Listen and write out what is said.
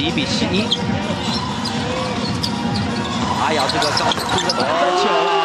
11比11。哎呀，这个高，这个球。